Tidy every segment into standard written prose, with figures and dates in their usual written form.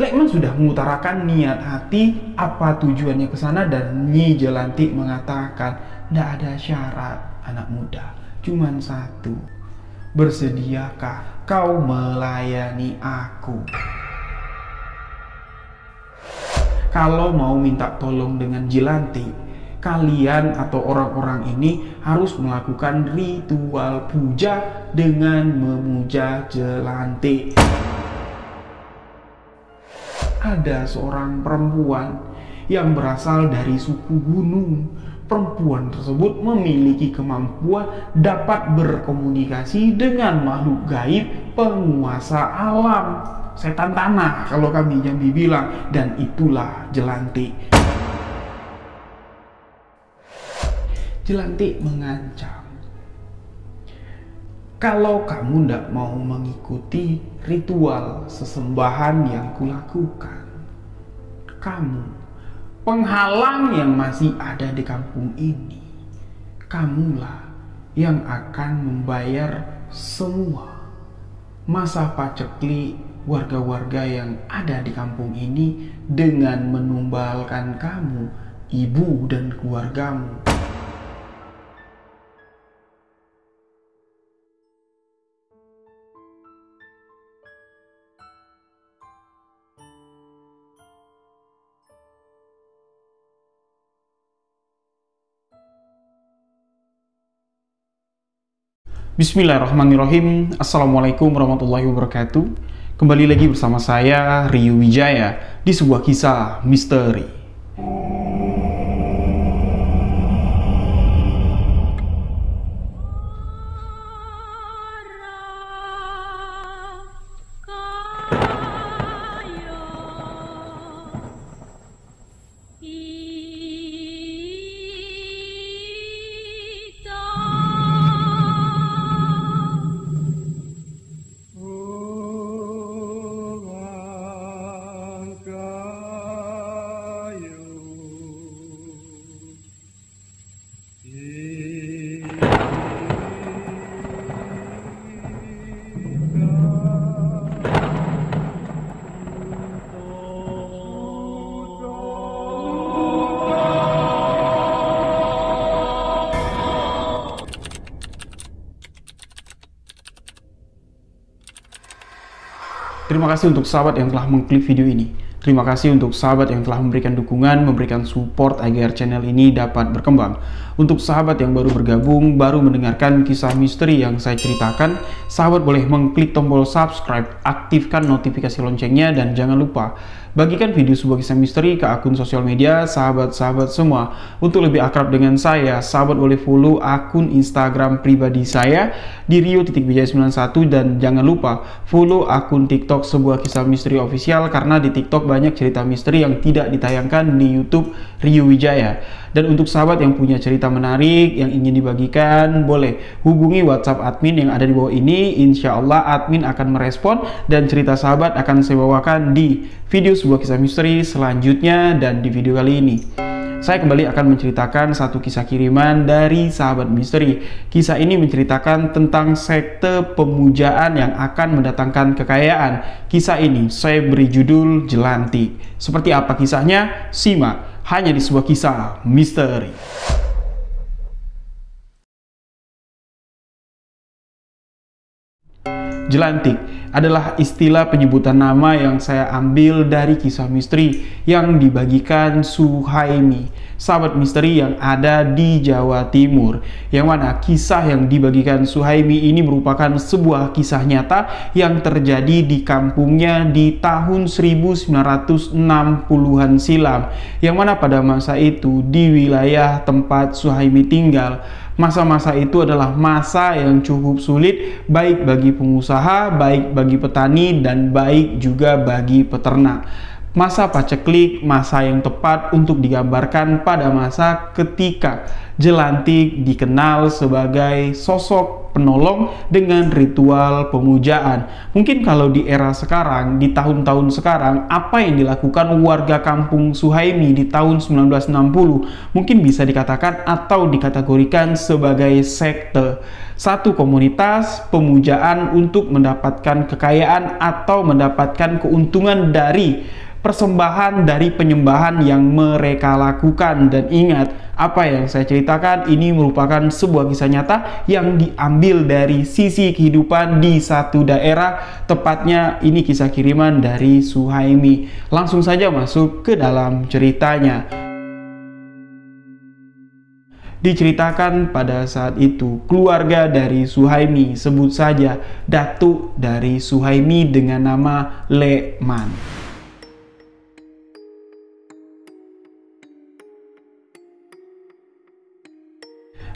Lekman sudah mengutarakan niat hati, apa tujuannya ke sana, dan Nyi Jelanti mengatakan, "Tidak ada syarat, anak muda, cuman satu. Bersediakah kau melayani aku?" Kalau mau minta tolong dengan Jelanti, kalian atau orang-orang ini harus melakukan ritual puja dengan memuja Jelanti. Ada seorang perempuan yang berasal dari suku gunung. Perempuan tersebut memiliki kemampuan dapat berkomunikasi dengan makhluk gaib penguasa alam, setan tanah kalau kami Jambi bilang, dan itulah Jelanti. Jelanti mengancam, "Kalau kamu tidak mau mengikuti ritual sesembahan yang kulakukan, kamu, penghalang yang masih ada di kampung ini, kamulah yang akan membayar semua masa pacekli warga-warga yang ada di kampung ini dengan menumbalkan kamu, ibu dan keluargamu." Bismillahirrahmanirrahim. Assalamualaikum warahmatullahi wabarakatuh. Kembali lagi bersama saya Rio Wijaya di sebuah kisah misteri. Terima kasih untuk sahabat yang telah mengklik video ini. Terima kasih untuk sahabat yang telah memberikan dukungan, memberikan support agar channel ini dapat berkembang. Untuk sahabat yang baru bergabung, baru mendengarkan kisah misteri yang saya ceritakan, sahabat boleh mengklik tombol subscribe, aktifkan notifikasi loncengnya, dan jangan lupa bagikan video sebuah kisah misteri ke akun sosial media sahabat-sahabat semua. Untuk lebih akrab dengan saya, sahabat boleh follow akun Instagram pribadi saya di rio.wijaya91, dan jangan lupa follow akun TikTok sebuah kisah misteri official, karena di TikTok banyak cerita misteri yang tidak ditayangkan di YouTube Rio Wijaya. Dan untuk sahabat yang punya cerita menarik yang ingin dibagikan, boleh hubungi WhatsApp admin yang ada di bawah ini. Insya Allah admin akan merespon dan cerita sahabat akan saya bawakan di video sebuah kisah misteri selanjutnya. Dan di video kali ini saya kembali akan menceritakan satu kisah kiriman dari sahabat misteri. Kisah ini menceritakan tentang sekte pemujaan yang akan mendatangkan kekayaan. Kisah ini saya beri judul Jelanti. Seperti apa kisahnya? Simak hanya di sebuah kisah misteri. Jelanti adalah istilah penyebutan nama yang saya ambil dari kisah misteri yang dibagikan Suhaimi, sahabat misteri yang ada di Jawa Timur, yang mana kisah yang dibagikan Suhaimi ini merupakan sebuah kisah nyata yang terjadi di kampungnya di tahun 1960-an silam, yang mana pada masa itu di wilayah tempat Suhaimi tinggal. Masa-masa itu adalah masa yang cukup sulit, baik bagi pengusaha, baik bagi petani, dan baik juga bagi peternak. Masa paceklik, masa yang tepat untuk digambarkan pada masa ketika Jelanti dikenal sebagai sosok penolong dengan ritual pemujaan. Mungkin kalau di era sekarang, di tahun-tahun sekarang, apa yang dilakukan warga kampung Suhaimi di tahun 1960 mungkin bisa dikatakan atau dikategorikan sebagai sekte. Satu komunitas pemujaan untuk mendapatkan kekayaan atau mendapatkan keuntungan dari persembahan, dari penyembahan yang mereka lakukan. Dan ingat, apa yang saya ceritakan ini merupakan sebuah kisah nyata yang diambil dari sisi kehidupan di satu daerah. Tepatnya ini kisah kiriman dari Suhaimi. Langsung saja masuk ke dalam ceritanya. Diceritakan pada saat itu, keluarga dari Suhaimi, sebut saja datuk dari Suhaimi dengan nama Lekman.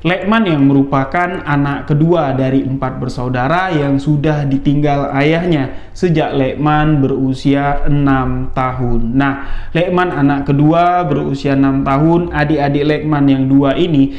Lekman yang merupakan anak kedua dari 4 bersaudara yang sudah ditinggal ayahnya sejak Lekman berusia 6 tahun. Nah, Lekman anak kedua berusia 6 tahun, adik-adik Lekman yang dua ini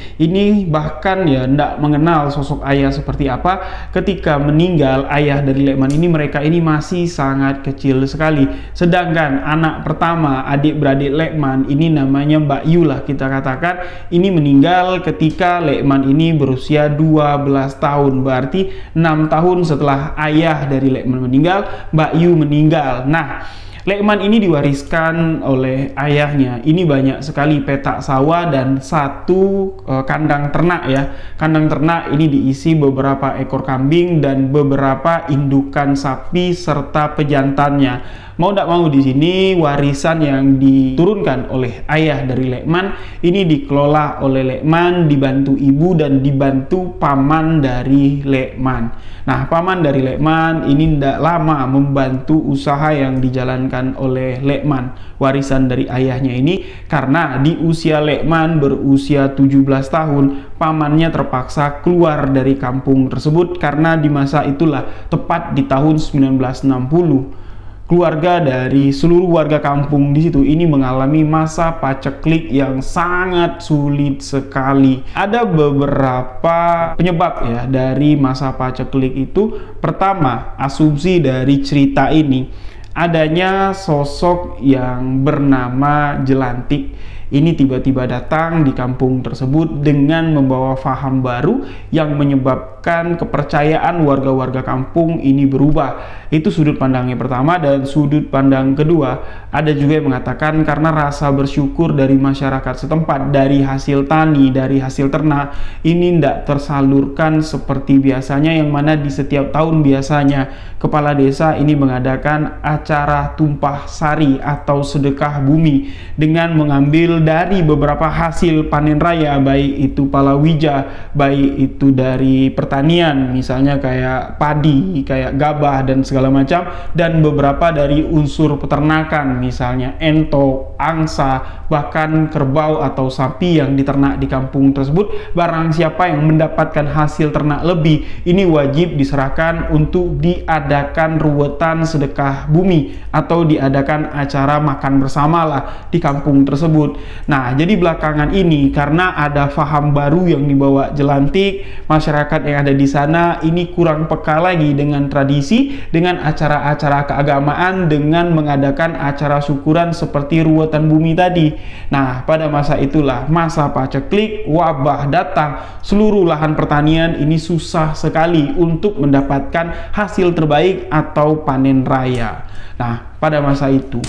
bahkan ya tidak mengenal sosok ayah seperti apa. Ketika meninggal ayah dari Lekman ini, mereka ini masih sangat kecil sekali. Sedangkan anak pertama adik-beradik Lekman ini namanya Mbak Yulah, kita katakan ini meninggal ketika Lekman ini berusia 12 tahun, berarti 6 tahun setelah ayah dari Lekman meninggal, Mbak Yu meninggal. Nah, Lekman ini diwariskan oleh ayahnya. Ini banyak sekali petak sawah dan satu kandang ternak ya. Kandang ternak ini diisi beberapa ekor kambing dan beberapa indukan sapi serta pejantannya. Mau tidak mau di sini warisan yang diturunkan oleh ayah dari Lekman ini dikelola oleh Lekman, dibantu ibu dan dibantu paman dari Lekman. Nah, paman dari Lekman ini tidak lama membantu usaha yang dijalankan oleh Lekman, warisan dari ayahnya ini, karena di usia Lekman berusia 17 tahun pamannya terpaksa keluar dari kampung tersebut karena di masa itulah, tepat di tahun 1960, keluarga dari seluruh warga kampung di situ ini mengalami masa paceklik yang sangat sulit sekali. Ada beberapa penyebab ya dari masa paceklik itu. Pertama, asumsi dari cerita ini adanya sosok yang bernama Jelanti ini tiba-tiba datang di kampung tersebut dengan membawa faham baru yang menyebabkan kepercayaan warga-warga kampung ini berubah. Itu sudut pandangnya pertama. Dan sudut pandang kedua, ada juga yang mengatakan karena rasa bersyukur dari masyarakat setempat, dari hasil tani, dari hasil ternak ini tidak tersalurkan seperti biasanya, yang mana di setiap tahun biasanya kepala desa ini mengadakan acara tumpah sari atau sedekah bumi dengan mengambil dari beberapa hasil panen raya, baik itu palawija, baik itu dari pertanian misalnya kayak padi, kayak gabah dan segala macam, dan beberapa dari unsur peternakan misalnya entok, angsa, bahkan kerbau atau sapi yang diternak di kampung tersebut. Barang siapa yang mendapatkan hasil ternak lebih ini wajib diserahkan untuk diadakan ruwetan sedekah bumi atau diadakan acara makan bersamalah di kampung tersebut. Nah, jadi belakangan ini karena ada faham baru yang dibawa Jelanti, masyarakat yang ada di sana ini kurang peka lagi dengan tradisi, dengan acara-acara keagamaan, dengan mengadakan acara syukuran seperti ruwetan bumi tadi. Nah, pada masa itulah masa paceklik, wabah datang, seluruh lahan pertanian ini susah sekali untuk mendapatkan hasil terbaik atau panen raya. Nah, pada masa itu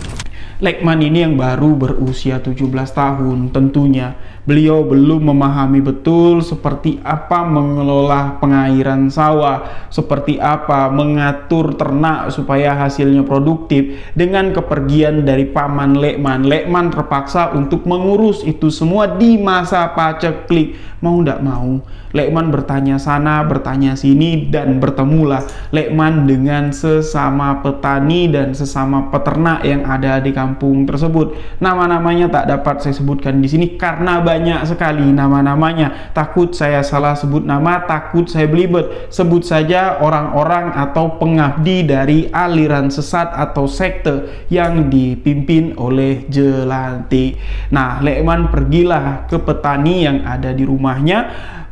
Lekman ini yang baru berusia 17 tahun, tentunya beliau belum memahami betul seperti apa mengelola pengairan sawah, seperti apa mengatur ternak supaya hasilnya produktif. Dengan kepergian dari paman Lekman, Lekman terpaksa untuk mengurus itu semua di masa paceklik. Mau tidak mau, Lekman bertanya sana, bertanya sini, dan bertemulah Lekman dengan sesama petani dan sesama peternak yang ada di kampung kampung tersebut. Nama-namanya tak dapat saya sebutkan di sini karena banyak sekali nama-namanya. Takut saya salah sebut nama, takut saya belibet. Sebut saja orang-orang atau pengabdi dari aliran sesat atau sekte yang dipimpin oleh Jelanti. Nah, Lekman pergilah ke petani yang ada di rumahnya.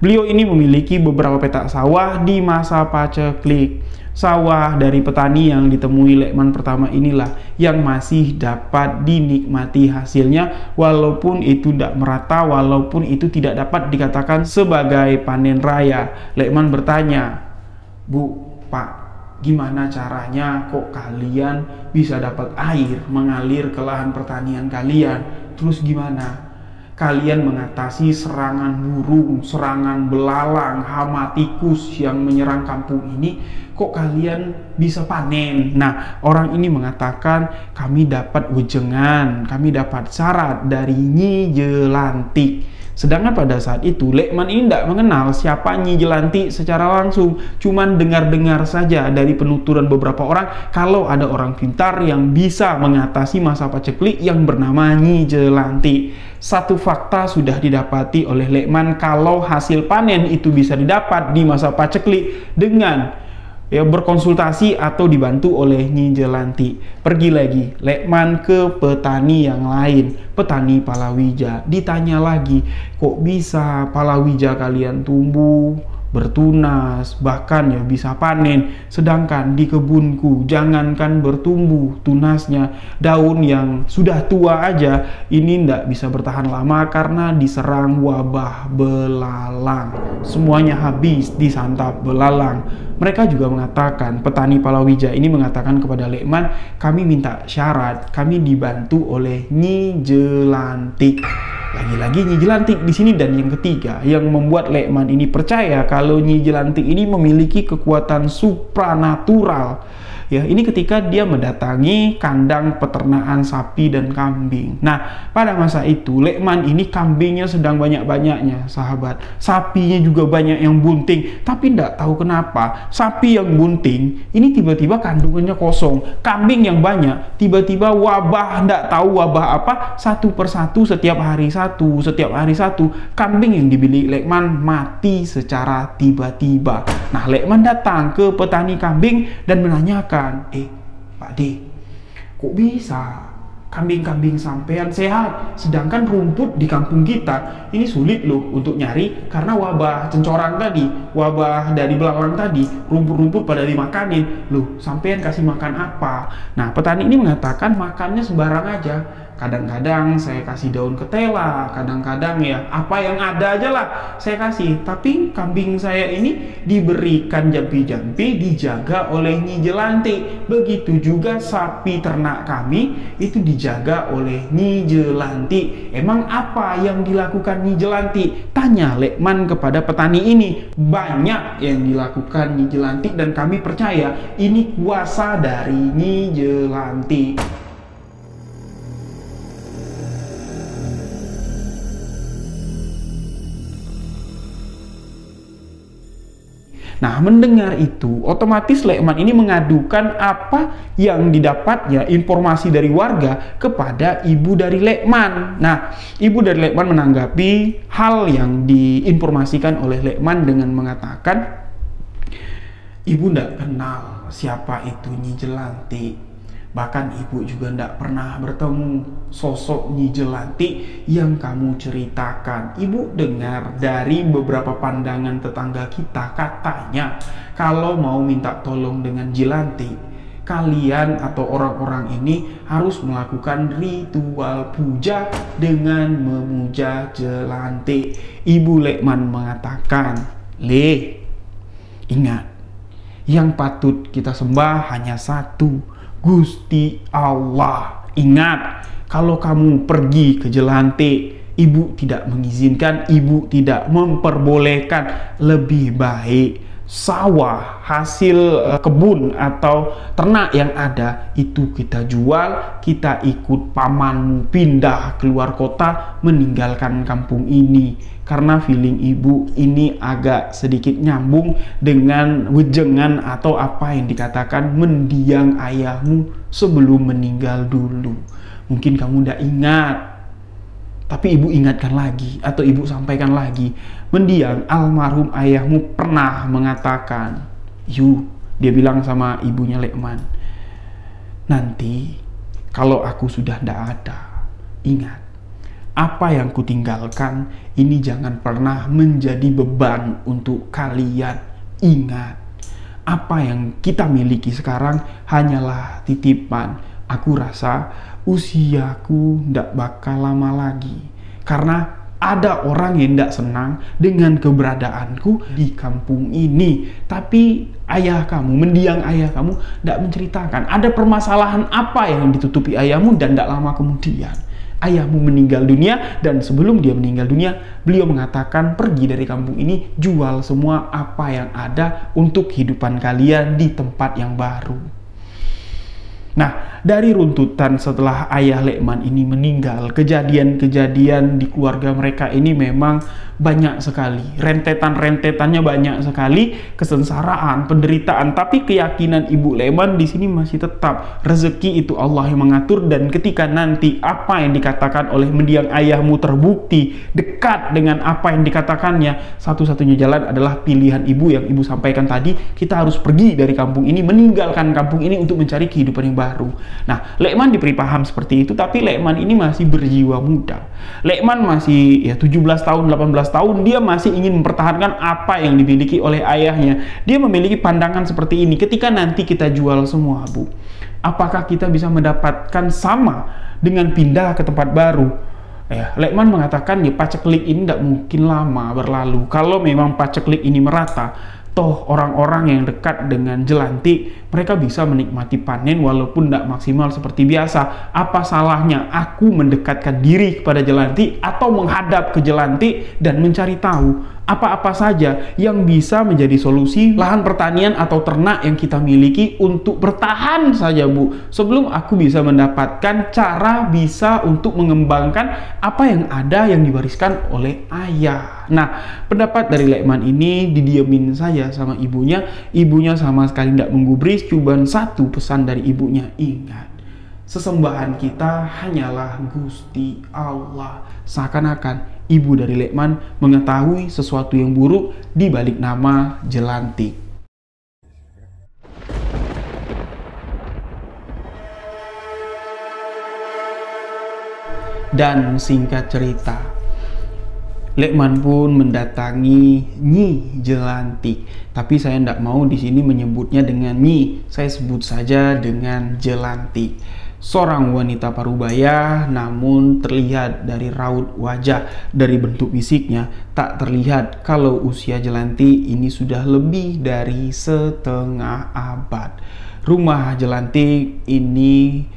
Beliau ini memiliki beberapa petak sawah di masa paceklik. Sawah dari petani yang ditemui Lekman pertama inilah yang masih dapat dinikmati hasilnya, walaupun itu tidak merata, walaupun itu tidak dapat dikatakan sebagai panen raya. Lekman bertanya, "Bu, Pak, gimana caranya kok kalian bisa dapat air mengalir ke lahan pertanian kalian? Terus gimana kalian mengatasi serangan burung, serangan belalang, hama tikus yang menyerang kampung ini? Kok kalian bisa panen?" Nah, orang ini mengatakan, "Kami dapat wejengan, kami dapat syarat dari Nyi Jelanti." Sedangkan pada saat itu Lekman ini tidak mengenal siapa Nyi Jelanti secara langsung, cuman dengar-dengar saja dari penuturan beberapa orang kalau ada orang pintar yang bisa mengatasi masa paceklik yang bernama Nyi Jelanti. Satu fakta sudah didapati oleh Lekman kalau hasil panen itu bisa didapat di masa paceklik dengan berkonsultasi atau dibantu oleh Nyi Jelanti. Pergi lagi Lekman ke petani yang lain, petani palawija. Ditanya lagi, "Kok bisa palawija kalian tumbuh, bertunas, bahkan ya bisa panen, sedangkan di kebunku jangankan bertumbuh tunasnya, daun yang sudah tua aja ini ndak bisa bertahan lama karena diserang wabah belalang, semuanya habis disantap belalang." Mereka juga mengatakan, petani palawija ini mengatakan kepada Lekman, "Kami minta syarat, kami dibantu oleh Nyi Jelanti." Lagi-lagi Nyi Jelanti di sini, dan yang ketiga yang membuat Lekman ini percaya kalau Nyi Jelanti ini memiliki kekuatan supranatural. Ya, ini ketika dia mendatangi kandang peternakan sapi dan kambing. Nah, pada masa itu Lekman ini kambingnya sedang banyak-banyaknya, sahabat. Sapinya juga banyak yang bunting, tapi tidak tahu kenapa sapi yang bunting ini tiba-tiba kandungannya kosong. Kambing yang banyak tiba-tiba wabah, tidak tahu wabah apa, satu persatu setiap hari satu, setiap hari satu. Kambing yang dibeli Lekman mati secara tiba-tiba. Nah, Lekman datang ke petani kambing dan menanyakan, "Pak D, kok bisa kambing-kambing sampean sehat, sedangkan rumput di kampung kita ini sulit loh untuk nyari karena wabah cencorang tadi, wabah dari belalang tadi, rumput-rumput pada dimakanin loh, sampean kasih makan apa?" Nah, petani ini mengatakan, "Makannya sembarang aja, kadang-kadang saya kasih daun ketela, kadang-kadang ya apa yang ada aja lah saya kasih, tapi kambing saya ini diberikan jampi-jampi, dijaga oleh Nyi Jelanti. Begitu juga sapi ternak kami itu dijaga oleh Nyi Jelanti. Emang apa yang dilakukan Nyi Jelanti?" Tanya Lekman kepada petani ini. "Banyak yang dilakukan Nyi Jelanti dan kami percaya ini kuasa dari Nyi Jelanti." Nah, mendengar itu, otomatis Lekman ini mengadukan apa yang didapatnya, informasi dari warga, kepada ibu dari Lekman. Nah, ibu dari Lekman menanggapi hal yang diinformasikan oleh Lekman dengan mengatakan, "Ibu tidak kenal siapa itu Nyi Jelanti. Bahkan ibu juga tidak pernah bertemu sosok Nyi Jelanti yang kamu ceritakan. Ibu dengar dari beberapa pandangan tetangga kita, katanya kalau mau minta tolong dengan Jelanti, kalian atau orang-orang ini harus melakukan ritual puja dengan memuja Jelanti." Ibu Lekman mengatakan, "Le, ingat, yang patut kita sembah hanya satu, Gusti Allah. Ingat, kalau kamu pergi ke Jelanti, ibu tidak mengizinkan, ibu tidak memperbolehkan. Lebih baik sawah hasil kebun atau ternak yang ada itu kita jual, kita ikut pamanmu pindah keluar kota meninggalkan kampung ini, karena feeling ibu ini agak sedikit nyambung dengan wejengan atau apa yang dikatakan mendiang ayahmu sebelum meninggal dulu. Mungkin kamu tidak ingat, tapi ibu ingatkan lagi atau ibu sampaikan lagi. Mendiang almarhum ayahmu pernah mengatakan, dia bilang sama ibunya Lekman, nanti kalau aku sudah tidak ada, ingat, apa yang kutinggalkan ini jangan pernah menjadi beban untuk kalian. Ingat, apa yang kita miliki sekarang hanyalah titipan. Aku rasa usiaku ndak bakal lama lagi, karena ada orang yang ndak senang dengan keberadaanku di kampung ini. Tapi ayah kamu, mendiang ayah kamu, ndak menceritakan ada permasalahan apa yang ditutupi ayahmu, dan ndak lama kemudian ayahmu meninggal dunia. Dan sebelum dia meninggal dunia, beliau mengatakan, pergi dari kampung ini, jual semua apa yang ada untuk kehidupan kalian di tempat yang baru. Nah, dari runtutan setelah ayah Lekman ini meninggal, kejadian-kejadian di keluarga mereka ini memang banyak sekali. Rentetan-rentetannya banyak sekali, kesengsaraan, penderitaan. Tapi keyakinan ibu Lekman di sini masih tetap, rezeki itu Allah yang mengatur. Dan ketika nanti apa yang dikatakan oleh mendiang ayahmu terbukti dekat dengan apa yang dikatakannya, satu-satunya jalan adalah pilihan ibu yang ibu sampaikan tadi. Kita harus pergi dari kampung ini, meninggalkan kampung ini untuk mencari kehidupan yang baru. Nah, Lekman diberi paham seperti itu, tapi Lekman ini masih berjiwa muda. Lekman masih 17 tahun, 18 tahun, dia masih ingin mempertahankan apa yang dimiliki oleh ayahnya. Dia memiliki pandangan seperti ini, ketika nanti kita jual semua, Bu, apakah kita bisa mendapatkan sama dengan pindah ke tempat baru? Lekman mengatakan, paceklik ini tidak mungkin lama berlalu. Kalau memang paceklik ini merata, toh orang-orang yang dekat dengan Jelanti, mereka bisa menikmati panen walaupun tidak maksimal seperti biasa. Apa salahnya aku mendekatkan diri kepada Jelanti atau menghadap ke Jelanti dan mencari tahu apa-apa saja yang bisa menjadi solusi lahan pertanian atau ternak yang kita miliki untuk bertahan saja, Bu, sebelum aku bisa mendapatkan cara bisa untuk mengembangkan apa yang ada yang diwariskan oleh ayah. Nah, pendapat dari Lekman ini didiamin saja sama ibunya. Ibunya sama sekali tidak menggubris, cuman satu pesan dari ibunya, ingat, sesembahan kita hanyalah Gusti Allah. Seakan-akan ibu dari Lekman mengetahui sesuatu yang buruk di balik nama Jelanti. Dan singkat cerita, Lekman pun mendatangi Nyi Jelanti, tapi saya tidak mau di sini menyebutnya dengan Nyi, saya sebut saja dengan Jelanti. Seorang wanita parubaya, namun terlihat dari raut wajah, dari bentuk fisiknya, tak terlihat kalau usia Jelanti ini sudah lebih dari setengah abad. Rumah Jelanti ini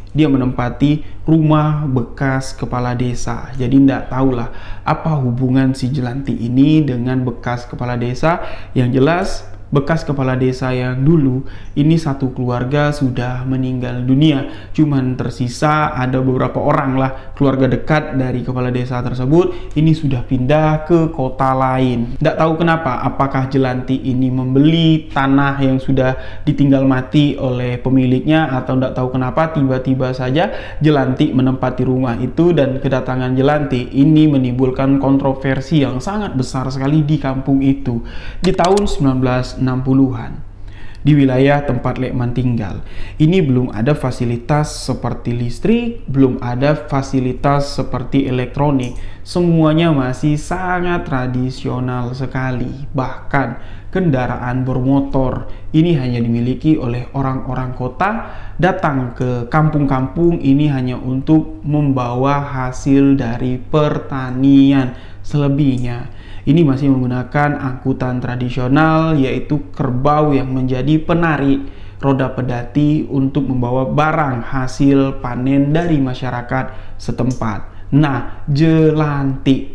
dia menempati rumah bekas kepala desa. Jadi ndak tahulah apa hubungan si Jelanti ini dengan bekas kepala desa. Yang jelas bekas kepala desa yang dulu ini satu keluarga sudah meninggal dunia, cuman tersisa ada beberapa orang lah, keluarga dekat dari kepala desa tersebut ini sudah pindah ke kota lain. Nggak tahu kenapa, apakah Jelanti ini membeli tanah yang sudah ditinggal mati oleh pemiliknya, atau nggak tahu kenapa tiba-tiba saja Jelanti menempati rumah itu. Dan kedatangan Jelanti ini menimbulkan kontroversi yang sangat besar sekali di kampung itu di tahun 1960-an. Di wilayah tempat Lekman tinggal ini belum ada fasilitas seperti listrik, belum ada fasilitas seperti elektronik, semuanya masih sangat tradisional sekali. Bahkan kendaraan bermotor ini hanya dimiliki oleh orang-orang kota, datang ke kampung-kampung ini hanya untuk membawa hasil dari pertanian. Selebihnya ini masih menggunakan angkutan tradisional, yaitu kerbau yang menjadi penarik roda pedati untuk membawa barang hasil panen dari masyarakat setempat. Nah, Jelanti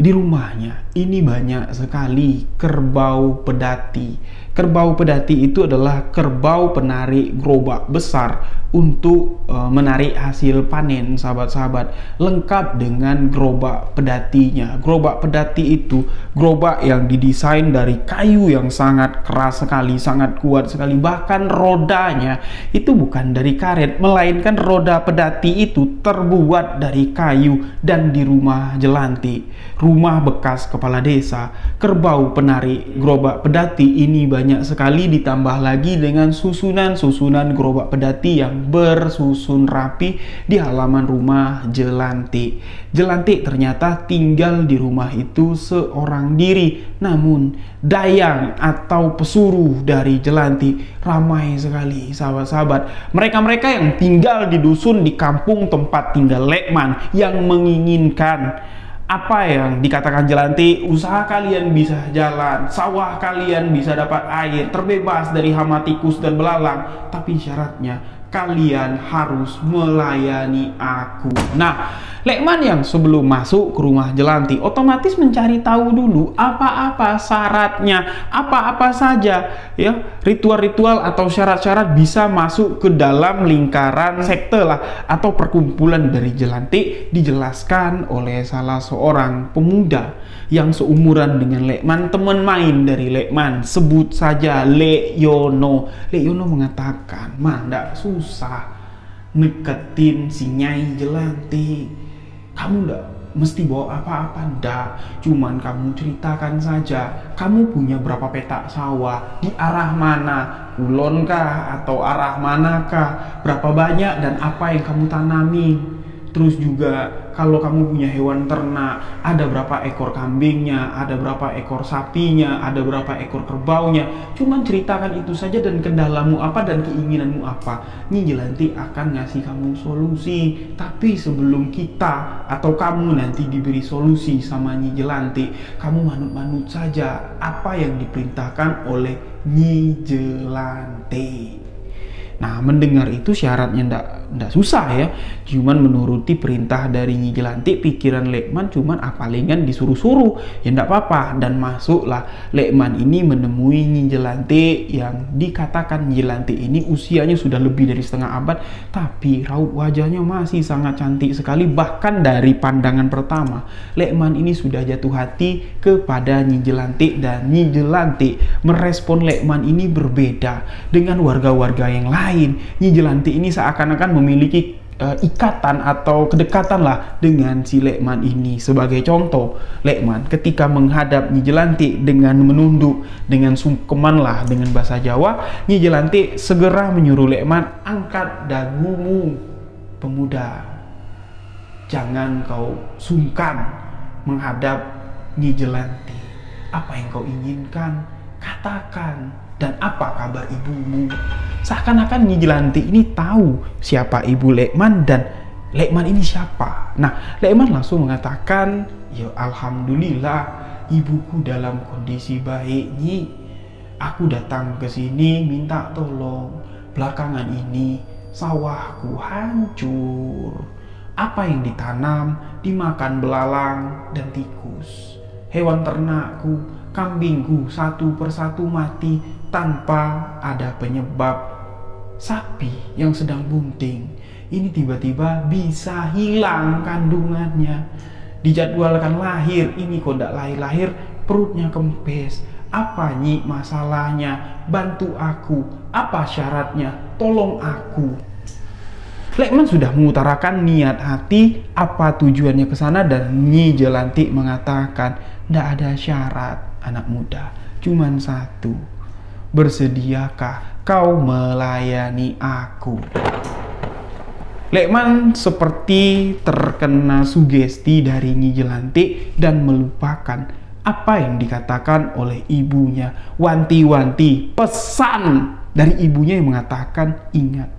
di rumahnya ini banyak sekali kerbau pedati. Kerbau pedati itu adalah kerbau penarik gerobak besar untuk menarik hasil panen, sahabat-sahabat, lengkap dengan gerobak pedatinya. Gerobak pedati itu gerobak yang didesain dari kayu yang sangat keras sekali, sangat kuat sekali, bahkan rodanya itu bukan dari karet, melainkan roda pedati itu terbuat dari kayu. Dan di rumah Jelanti, rumah bekas kepala desa, kerbau penarik gerobak pedati ini banyak sekali, ditambah lagi dengan susunan-susunan gerobak pedati yang bersusun rapi di halaman rumah Jelanti. Jelanti ternyata tinggal di rumah itu seorang diri, namun dayang atau pesuruh dari Jelanti ramai sekali, sahabat-sahabat. Mereka-mereka yang tinggal di dusun di kampung tempat tinggal Lekman yang menginginkan apa yang dikatakan Jelanti, usaha kalian bisa jalan, sawah kalian bisa dapat air, terbebas dari hama tikus dan belalang, tapi syaratnya kalian harus melayani aku. Nah, Lekman yang sebelum masuk ke rumah Jelanti otomatis mencari tahu dulu apa-apa syaratnya, apa-apa saja ya ritual-ritual atau syarat-syarat bisa masuk ke dalam lingkaran sekte lah atau perkumpulan dari Jelanti, dijelaskan oleh salah seorang pemuda yang seumuran dengan Lekman, teman main dari Lekman, sebut saja Leyono. Leyono mengatakan, "Mah, ndak susah neketin si Nyai Jelanti. Kamu ndak mesti bawa apa-apa, ndak. Cuman kamu ceritakan saja, kamu punya berapa petak sawah, di arah mana, kulon kah atau arah manakah, berapa banyak dan apa yang kamu tanami. Terus juga kalau kamu punya hewan ternak, ada berapa ekor kambingnya, ada berapa ekor sapinya, ada berapa ekor kerbaunya. Cuman ceritakan itu saja dan kendalamu apa dan keinginanmu apa. Nyi Jelanti akan ngasih kamu solusi. Tapi sebelum kita atau kamu nanti diberi solusi sama Nyi Jelanti, kamu manut-manut saja apa yang diperintahkan oleh Nyi Jelanti." Nah, mendengar itu syaratnya ndak susah ya, cuman menuruti perintah dari Nyi Jelanti. Pikiran Lekman cuman palingan disuruh-suruh ya, ndak apa-apa. Dan masuklah Lekman ini menemui Nyi Jelanti yang dikatakan Nyi Jelanti ini usianya sudah lebih dari setengah abad, tapi raut wajahnya masih sangat cantik sekali. Bahkan dari pandangan pertama Lekman ini sudah jatuh hati kepada Nyi Jelanti, dan Nyi Jelanti merespon Lekman ini berbeda dengan warga-warga yang lain. Nyi Jelanti ini seakan-akan memiliki ikatan atau kedekatan lah dengan si Lekman ini. Sebagai contoh, Lekman ketika menghadap Nyi Jelanti dengan menunduk, dengan sungkeman lah dengan bahasa Jawa, Nyi Jelanti segera menyuruh Lekman, "Angkat dagumu pemuda, jangan kau sungkan menghadap Nyi Jelanti. Apa yang kau inginkan, katakan. Dan apa kabar ibumu?" Seakan-akan Nyi Jelanti ini tahu siapa ibu Lekman dan Lekman ini siapa. Nah, Lekman langsung mengatakan, "Ya alhamdulillah, ibuku dalam kondisi baik, Nyi. Aku datang ke sini minta tolong. Belakangan ini sawahku hancur. Apa yang ditanam dimakan belalang dan tikus. Hewan ternakku, kambingku satu persatu mati tanpa ada penyebab. Sapi yang sedang bunting ini tiba-tiba bisa hilang kandungannya. Dijadwalkan lahir, ini kok ndak lahir-lahir, perutnya kempes. Apa Nyi masalahnya? Bantu aku. Apa syaratnya? Tolong aku." Lekman sudah mengutarakan niat hati, apa tujuannya ke sana, dan Nyi Jelanti mengatakan, "Ndak ada syarat anak muda, cuman satu. Bersediakah kau melayani aku?" Lekman seperti terkena sugesti dari Nyi Jelanti dan melupakan apa yang dikatakan oleh ibunya. Wanti-wanti pesan dari ibunya yang mengatakan, "Ingat,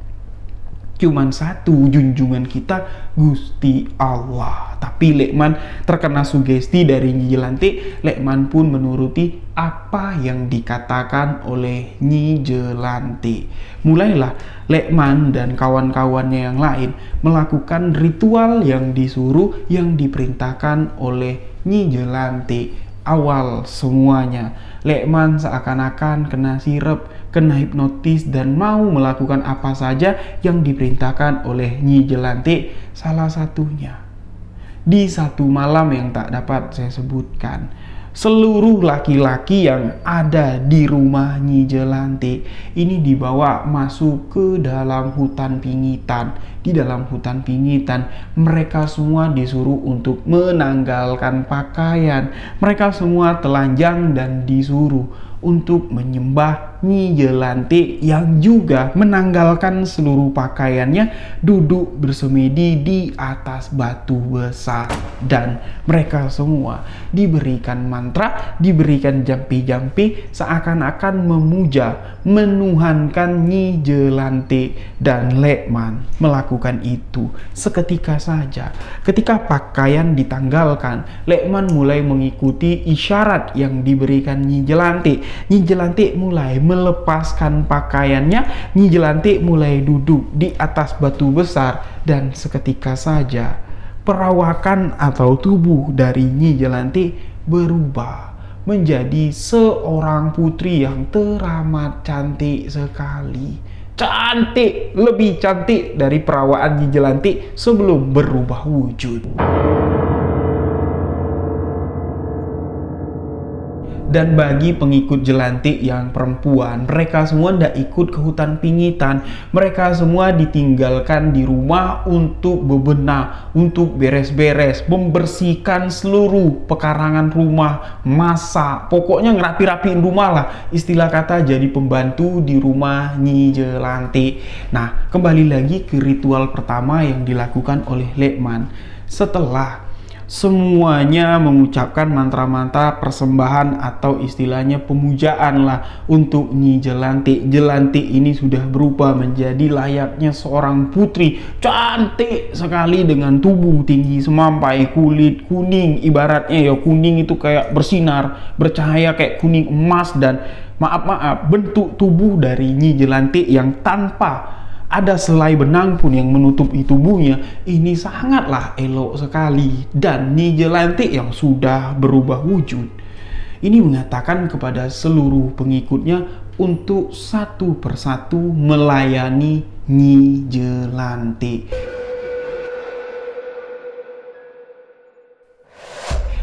cuman satu junjungan kita, Gusti Allah." Tapi Lekman terkena sugesti dari Nyi Jelanti. Lekman pun menuruti apa yang dikatakan oleh Nyi Jelanti. Mulailah Lekman dan kawan-kawannya yang lain melakukan ritual yang disuruh, yang diperintahkan oleh Nyi Jelanti. awal semuanya. Lekman seakan-akan kena sirep, kena hipnotis, dan mau melakukan apa saja yang diperintahkan oleh Nyi Jelanti, salah satunya. Di satu malam yang tak dapat saya sebutkan, seluruh laki-laki yang ada di rumah Nyi Jelanti ini dibawa masuk ke dalam hutan pingitan. Di dalam hutan pingitan, mereka semua disuruh untuk menanggalkan pakaian. Mereka semua telanjang dan disuruh untuk menyembah Nyi Jelanti yang juga menanggalkan seluruh pakaiannya, duduk bersemedi di atas batu besar. Dan mereka semua diberikan mantra, diberikan jampi-jampi, seakan-akan memuja, menuhankan Nyi Jelanti. Dan Lekman melakukan itu seketika saja. Ketika pakaian ditanggalkan, Lekman mulai mengikuti isyarat yang diberikan Nyi Jelanti. Nyi Jelanti mulai melepaskan pakaiannya. Nyi Jelanti mulai duduk di atas batu besar, dan seketika saja perawakan atau tubuh dari Nyi Jelanti berubah menjadi seorang putri yang teramat cantik sekali. Cantik, lebih cantik dari perawaan Nyi Jelanti sebelum berubah wujud. Dan bagi pengikut Jelanti yang perempuan, mereka semua tidak ikut ke hutan pingitan. Mereka semua ditinggalkan di rumah untuk bebenah, untuk beres-beres, membersihkan seluruh pekarangan rumah, masak, pokoknya ngerapi-rapiin rumah lah. Istilah kata jadi pembantu di rumah Nyi Jelanti. Nah, kembali lagi ke ritual pertama yang dilakukan oleh Lekman. Setelah semuanya mengucapkan mantra-mantra persembahan atau istilahnya pemujaan lah untuk Nyi Jelanti. Jelanti ini sudah berubah menjadi layaknya seorang putri, cantik sekali dengan tubuh tinggi semampai, kulit kuning, ibaratnya ya kuning itu kayak bersinar, bercahaya kayak kuning emas. Dan maaf bentuk tubuh dari Nyi Jelanti yang tanpa ada selai benang pun yang menutupi tubuhnya ini sangatlah elok sekali. Dan Nyi Jelanti yang sudah berubah wujud ini mengatakan kepada seluruh pengikutnya untuk satu persatu melayani Nyi Jelanti.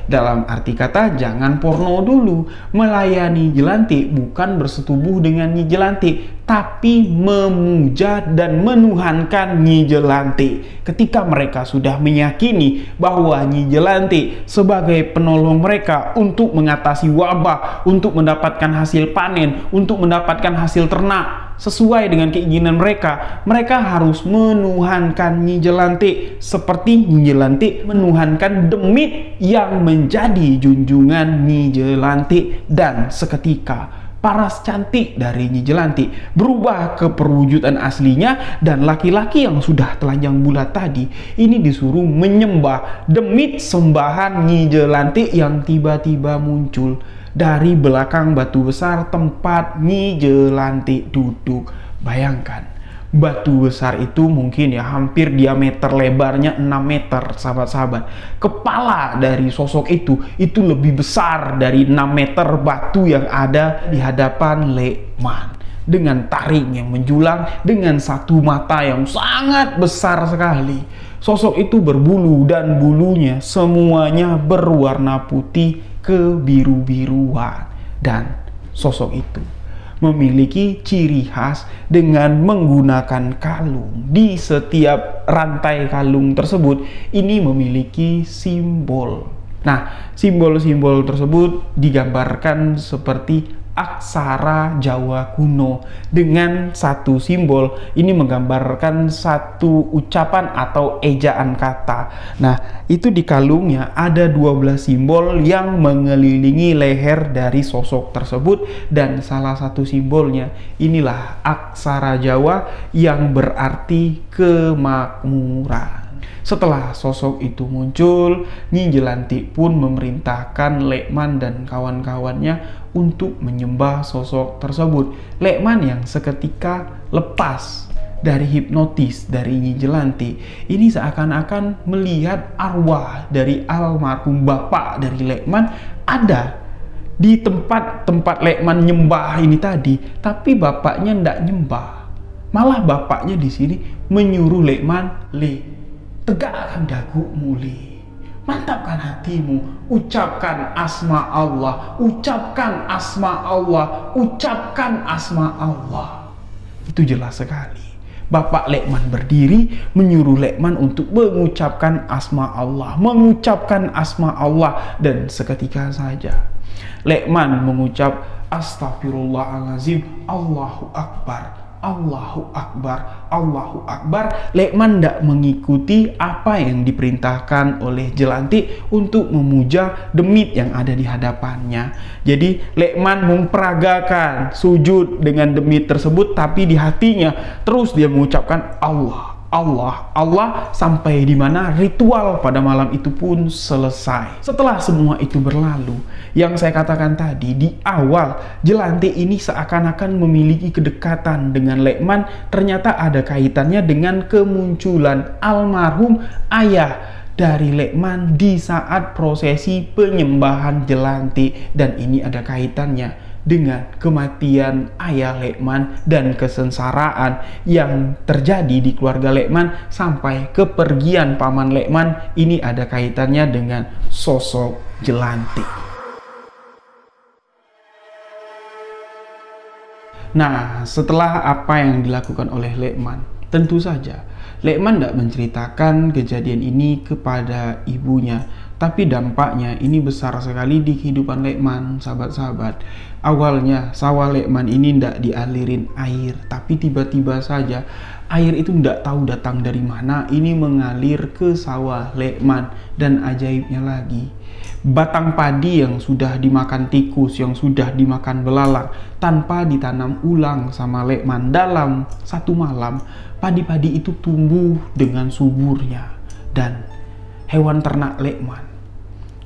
Dalam arti kata, jangan porno dulu. Melayani Jelanti bukan bersetubuh dengan Nyi Jelanti, tapi memuja dan menuhankan Nyi Jelanti. Ketika mereka sudah meyakini bahwa Nyi Jelanti sebagai penolong mereka untuk mengatasi wabah, untuk mendapatkan hasil panen, untuk mendapatkan hasil ternak, sesuai dengan keinginan mereka, mereka harus menuhankan Nyi Jelanti seperti Nyi Jelanti menuhankan demit yang menjadi junjungan Nyi Jelanti. Dan seketika paras cantik dari Nyi Jelanti berubah ke perwujudan aslinya, dan laki-laki yang sudah telanjang bulat tadi ini disuruh menyembah demit sembahan Nyi Jelanti yang tiba-tiba muncul dari belakang batu besar tempat Nyi Jelanti duduk. Bayangkan, batu besar itu mungkin ya hampir diameter lebarnya 6 meter, sahabat-sahabat. Kepala dari sosok itu lebih besar dari 6 meter batu yang ada di hadapan Lekman. Dengan taring yang menjulang, dengan satu mata yang sangat besar sekali. Sosok itu berbulu dan bulunya semuanya berwarna putih kebiru-biruan. Dan sosok itu memiliki ciri khas dengan menggunakan kalung. Di setiap rantai kalung tersebut ini memiliki simbol. Nah, simbol-simbol tersebut digambarkan seperti aksara Jawa kuno. Dengan satu simbol ini menggambarkan satu ucapan atau ejaan kata. Nah, itu di kalungnya ada 12 simbol yang mengelilingi leher dari sosok tersebut, dan salah satu simbolnya inilah aksara Jawa yang berarti kemakmuran. Setelah sosok itu muncul, Nyi Jelanti pun memerintahkan Lekman dan kawan-kawannya untuk menyembah sosok tersebut. Lekman yang seketika lepas dari hipnotis dari Nyi Jelanti ini seakan-akan melihat arwah dari almarhum bapak dari Lekman ada di tempat Lekman nyembah ini tadi, tapi bapaknya ndak nyembah. Malah bapaknya di sini menyuruh Lekman, "Le, tegakkan dagumu, Le. Mantapkan hatimu, ucapkan asma Allah, ucapkan asma Allah, ucapkan asma Allah." Itu jelas sekali. Bapak Lekman berdiri menyuruh Lekman untuk mengucapkan asma Allah, mengucapkan asma Allah, dan seketika saja Lekman mengucap astagfirullahalazim, Allahu Akbar, Allahu Akbar, Allahu Akbar. Lekman tidak mengikuti apa yang diperintahkan oleh Jelanti untuk memuja demit yang ada di hadapannya. Jadi Lekman memperagakan sujud dengan demit tersebut, tapi di hatinya terus dia mengucapkan Allah, Allah, Allah, sampai di mana ritual pada malam itu pun selesai. Setelah semua itu berlalu, yang saya katakan tadi di awal, Jelanti ini seakan-akan memiliki kedekatan dengan Lekman. Ternyata ada kaitannya dengan kemunculan almarhum ayah dari Lekman di saat prosesi penyembahan Jelanti, dan ini ada kaitannya dengan kematian ayah Lekman dan kesengsaraan yang terjadi di keluarga Lekman sampai kepergian paman Lekman. Ini ada kaitannya dengan sosok Jelanti. Nah, setelah apa yang dilakukan oleh Lekman, tentu saja Lekman tidak menceritakan kejadian ini kepada ibunya. Tapi dampaknya ini besar sekali di kehidupan Lekman, sahabat-sahabat. Awalnya sawah Lekman ini tidak dialirin air, tapi tiba-tiba saja air itu tidak tahu datang dari mana, ini mengalir ke sawah Lekman. Dan ajaibnya lagi, batang padi yang sudah dimakan tikus, yang sudah dimakan belalang, tanpa ditanam ulang sama Lekman, dalam satu malam padi-padi itu tumbuh dengan suburnya. Dan hewan ternak Lekman,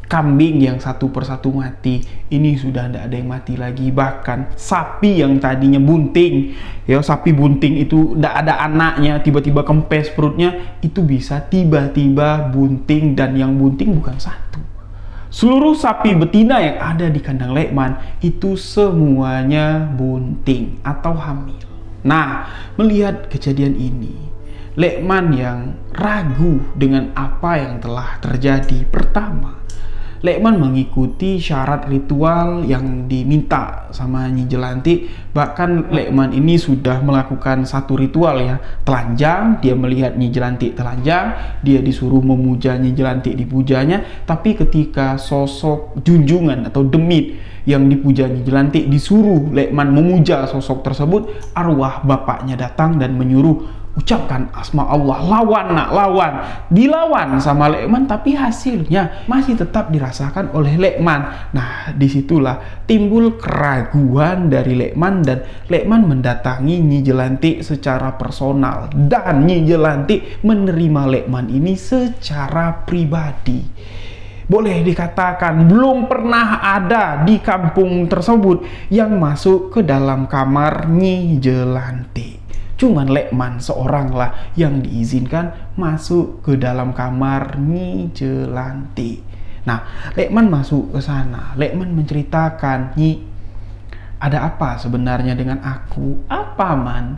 kambing yang satu persatu mati, ini sudah tidak ada yang mati lagi. Bahkan sapi yang tadinya bunting, ya sapi bunting itu tidak ada anaknya, tiba-tiba kempes perutnya, itu bisa tiba-tiba bunting. Dan yang bunting bukan satu, seluruh sapi betina yang ada di kandang Lekman itu semuanya bunting atau hamil. Nah, melihat kejadian ini, Lekman yang ragu dengan apa yang telah terjadi. Pertama, Lekman mengikuti syarat ritual yang diminta sama Nyi Jelanti. Bahkan Lekman ini sudah melakukan satu ritual, ya, telanjang. Dia melihat Nyi Jelanti telanjang, dia disuruh memuja Nyi Jelanti, dipujanya. Tapi ketika sosok junjungan atau demit yang dipuja Nyi Jelanti disuruh Lekman memuja sosok tersebut, arwah bapaknya datang dan menyuruh ucapkan asma Allah, lawan nak, lawan. Dilawan sama Lekman, tapi hasilnya masih tetap dirasakan oleh Lekman. Nah, disitulah timbul keraguan dari Lekman, dan Lekman mendatangi Nyi Jelanti secara personal, dan Nyi Jelanti menerima Lekman ini secara pribadi. Boleh dikatakan belum pernah ada di kampung tersebut yang masuk ke dalam kamar Nyi Jelanti. Cuman Lekman seoranglah yang diizinkan masuk ke dalam kamar Nyi Jelanti. Nah, Lekman masuk ke sana. Lekman menceritakan, "Nyi, ada apa sebenarnya dengan aku?" "Apa, Man?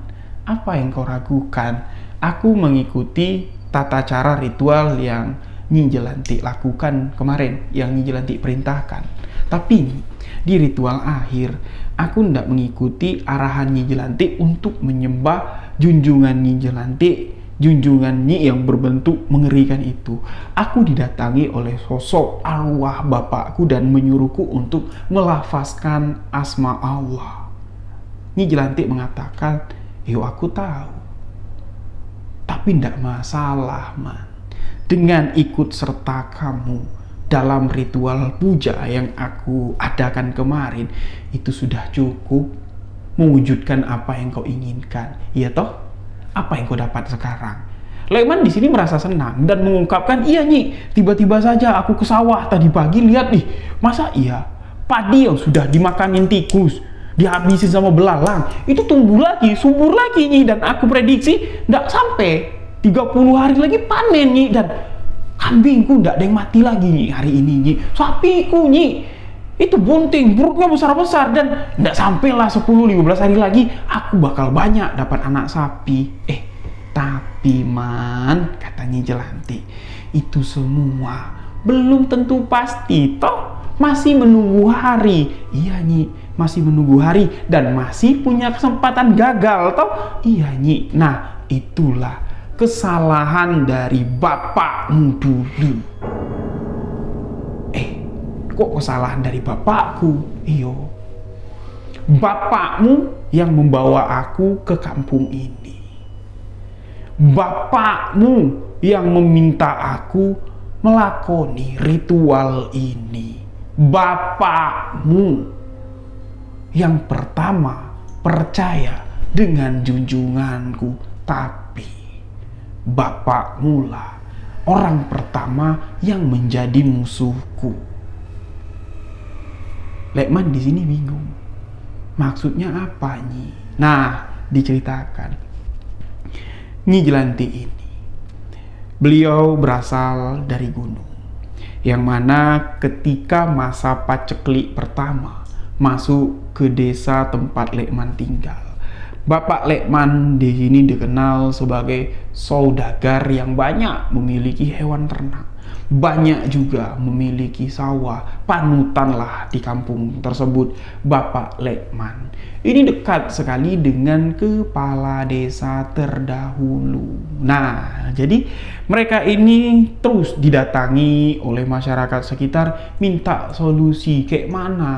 Apa yang kau ragukan? Aku mengikuti tata cara ritual yang Nyi Jelanti lakukan kemarin, yang Nyi Jelanti perintahkan. Tapi Nyi, di ritual akhir, aku tidak mengikuti arahan Nyi Jelanti untuk menyembah junjungan Nyi Jelanti, junjungan Nyi yang berbentuk mengerikan itu. Aku didatangi oleh sosok arwah bapakku dan menyuruhku untuk melafazkan asma Allah." Nyi Jelanti mengatakan, "Yo, aku tahu, tapi tidak masalah, Man. Dengan ikut serta kamu dalam ritual puja yang aku adakan kemarin, itu sudah cukup mewujudkan apa yang kau inginkan. Iya toh? Apa yang kau dapat sekarang?" Lekman di sini merasa senang dan mengungkapkan, "Iya, Nyi, tiba-tiba saja aku ke sawah tadi pagi, lihat nih, masa iya padi yang sudah dimakanin tikus, dihabisin sama belalang, itu tumbuh lagi, subur lagi, Nyi, dan aku prediksi ndak sampai 30 hari lagi panen, Nyi, dan kambingku ndak ada yang mati lagi, Nyi, hari ini, Nyi, sapiku, Nyi, itu bunting, perutnya besar-besar, dan nggak sampailah 10-15 hari lagi aku bakal banyak dapat anak sapi. Tapi man, kata Nyi Jelanti, itu semua belum tentu pasti, toh masih menunggu hari. Iya Nyi, masih menunggu hari dan masih punya kesempatan gagal, toh. Iya Nyi. Nah, itulah kesalahan dari bapakmu dulu. Kok kesalahan dari bapakku? Iyo, bapakmu yang membawa aku ke kampung ini. Bapakmu yang meminta aku melakoni ritual ini. Bapakmu yang pertama percaya dengan junjunganku, tapi bapakmu lah orang pertama yang menjadi musuhku. Lekman di sini bingung. Maksudnya apa, Nyi? Nah, diceritakan. Nyi Jelanti ini, beliau berasal dari gunung, yang mana ketika masa paceklik pertama masuk ke desa tempat Lekman tinggal, bapak Lekman di sini dikenal sebagai saudagar yang banyak memiliki hewan ternak. Banyak juga memiliki sawah, panutanlah di kampung tersebut bapak Lekman. Ini dekat sekali dengan kepala desa terdahulu. Nah, jadi mereka ini terus didatangi oleh masyarakat sekitar minta solusi, kayak mana?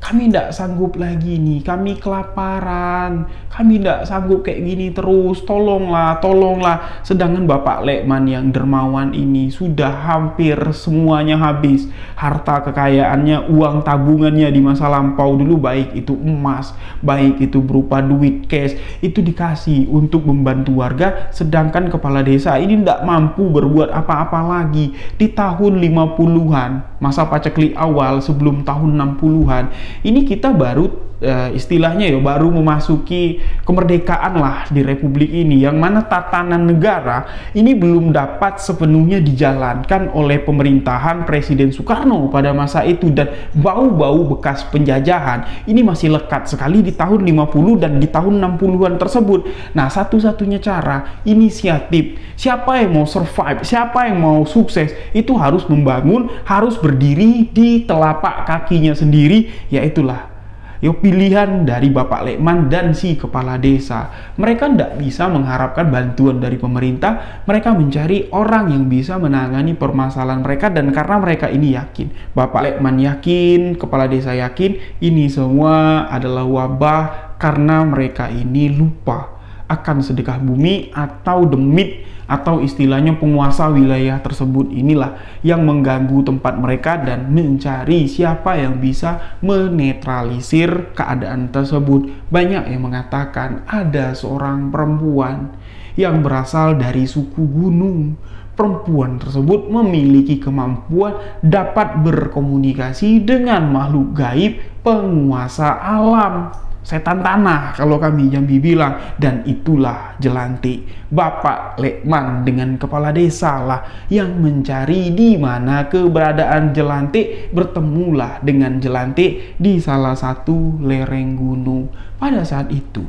Kami tidak sanggup lagi nih, kami kelaparan, kami tidak sanggup kayak gini terus, tolonglah, tolonglah. Sedangkan bapak Lekman yang dermawan ini sudah hampir semuanya habis. Harta kekayaannya, uang tabungannya di masa lampau dulu, baik itu emas, baik itu berupa duit cash, itu dikasih untuk membantu warga. Sedangkan kepala desa ini tidak mampu berbuat apa-apa lagi. Di tahun 50-an, masa paceklik awal sebelum tahun 60-an, ini kita baru istilahnya ya baru memasuki kemerdekaan lah di republik ini, yang mana tatanan negara ini belum dapat sepenuhnya dijalankan oleh pemerintahan Presiden Soekarno pada masa itu, dan bau-bau bekas penjajahan ini masih lekat sekali di tahun 50 dan di tahun 60-an tersebut. Nah, satu-satunya cara inisiatif, siapa yang mau survive, siapa yang mau sukses, itu harus membangun, harus berdiri di telapak kakinya sendiri, yaitulah ya pilihan dari bapak Lekman dan si kepala desa. Mereka tidak bisa mengharapkan bantuan dari pemerintah, mereka mencari orang yang bisa menangani permasalahan mereka, dan karena mereka ini yakin, bapak Lekman yakin, kepala desa yakin, ini semua adalah wabah karena mereka ini lupa akan sedekah bumi atau demit, atau istilahnya penguasa wilayah tersebut inilah yang mengganggu tempat mereka, dan mencari siapa yang bisa menetralisir keadaan tersebut. Banyak yang mengatakan ada seorang perempuan yang berasal dari suku gunung. Perempuan tersebut memiliki kemampuan dapat berkomunikasi dengan makhluk gaib, penguasa alam, setan tanah kalau kami Jambi bilang. Dan itulah Jelanti, bapak Lekman dengan kepala desa lah yang mencari di mana keberadaan Jelanti. Bertemulah dengan Jelanti di salah satu lereng gunung. Pada saat itu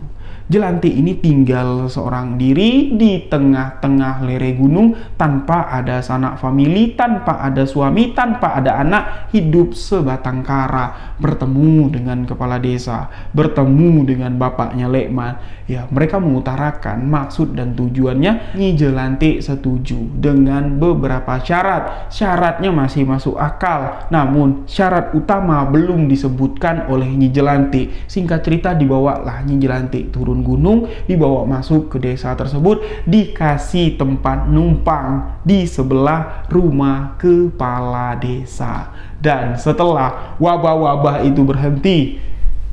Jelanti ini tinggal seorang diri di tengah-tengah lereng gunung, tanpa ada sanak famili, tanpa ada suami, tanpa ada anak, hidup sebatang kara. Bertemu dengan kepala desa, bertemu dengan bapaknya Lekman. Ya, mereka mengutarakan maksud dan tujuannya. Nyi Jelanti setuju dengan beberapa syarat. Syaratnya masih masuk akal, namun syarat utama belum disebutkan oleh Nyi Jelanti. Singkat cerita, dibawalah Nyi Jelanti turun gunung, dibawa masuk ke desa tersebut, dikasih tempat numpang di sebelah rumah kepala desa. Dan setelah wabah-wabah itu berhenti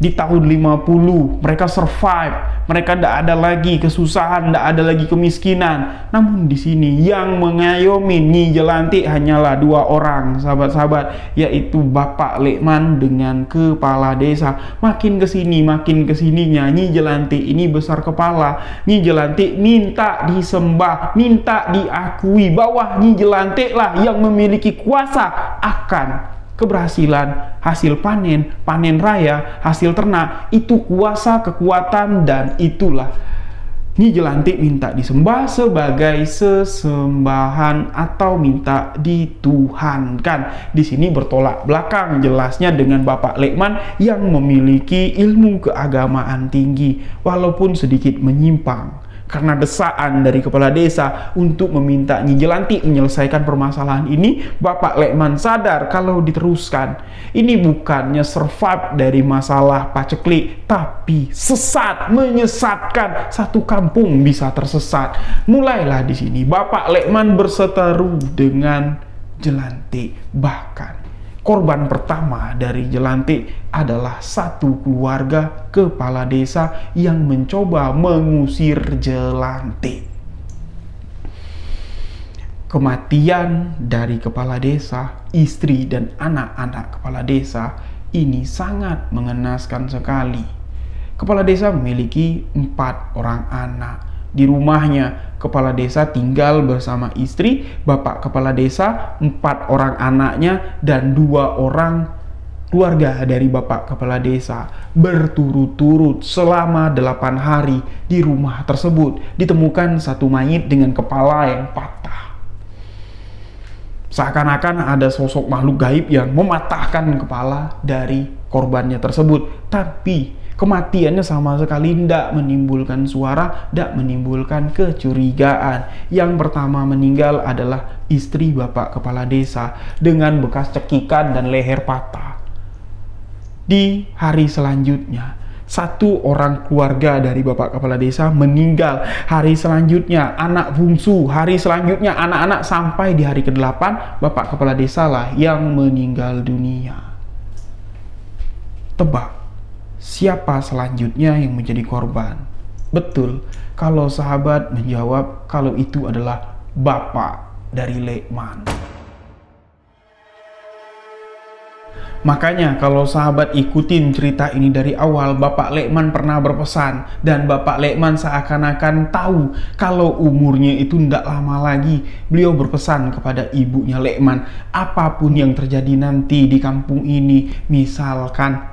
di tahun 50, mereka survive, mereka tidak ada lagi kesusahan, tidak ada lagi kemiskinan. Namun di sini yang mengayomi Nyi Jelanti hanyalah dua orang sahabat-sahabat, yaitu bapak Lekman dengan kepala desa. Makin kesini makin kesininya Nyi Jelanti ini besar kepala. Nyi Jelanti minta disembah, minta diakui bahwa Nyi Jelanti lah yang memiliki kuasa akan keberhasilan, hasil panen, panen raya, hasil ternak, itu kuasa, kekuatan, dan itulah Nyi Jelanti minta disembah sebagai sesembahan atau minta dituhankan. Di sini bertolak belakang jelasnya dengan Bapak Lekman yang memiliki ilmu keagamaan tinggi, walaupun sedikit menyimpang karena desaan dari kepala desa untuk meminta Nyi Jelanti menyelesaikan permasalahan ini. Bapak Lekman sadar kalau diteruskan ini bukannya survive dari masalah paceklik, tapi sesat, menyesatkan. Satu kampung bisa tersesat. Mulailah di sini Bapak Lekman berseteru dengan Jelanti. Bahkan korban pertama dari Jelanti adalah satu keluarga kepala desa yang mencoba mengusir Jelanti. Kematian dari kepala desa, istri dan anak-anak kepala desa ini sangat mengenaskan sekali. Kepala desa memiliki 4 orang anak. Di rumahnya kepala desa tinggal bersama istri, bapak kepala desa, 4 orang anaknya, dan 2 orang keluarga dari bapak kepala desa. Berturut-turut selama 8 hari di rumah tersebut ditemukan satu mayit dengan kepala yang patah. Seakan-akan ada sosok makhluk gaib yang mematahkan kepala dari korbannya tersebut, tapi kematiannya sama sekali tidak menimbulkan suara, tidak menimbulkan kecurigaan. Yang pertama meninggal adalah istri bapak kepala desa dengan bekas cekikan dan leher patah. Di hari selanjutnya, 1 orang keluarga dari bapak kepala desa meninggal. Hari selanjutnya anak bungsu, hari selanjutnya anak-anak, sampai di hari ke-8 bapak kepala desa lah yang meninggal dunia. Tebak siapa selanjutnya yang menjadi korban? Betul, kalau sahabat menjawab kalau itu adalah bapak dari Lekman. Makanya kalau sahabat ikutin cerita ini dari awal, Bapak Lekman pernah berpesan, dan Bapak Lekman seakan-akan tahu kalau umurnya itu tidak lama lagi. Beliau berpesan kepada ibunya Lekman, apapun yang terjadi nanti di kampung ini, misalkan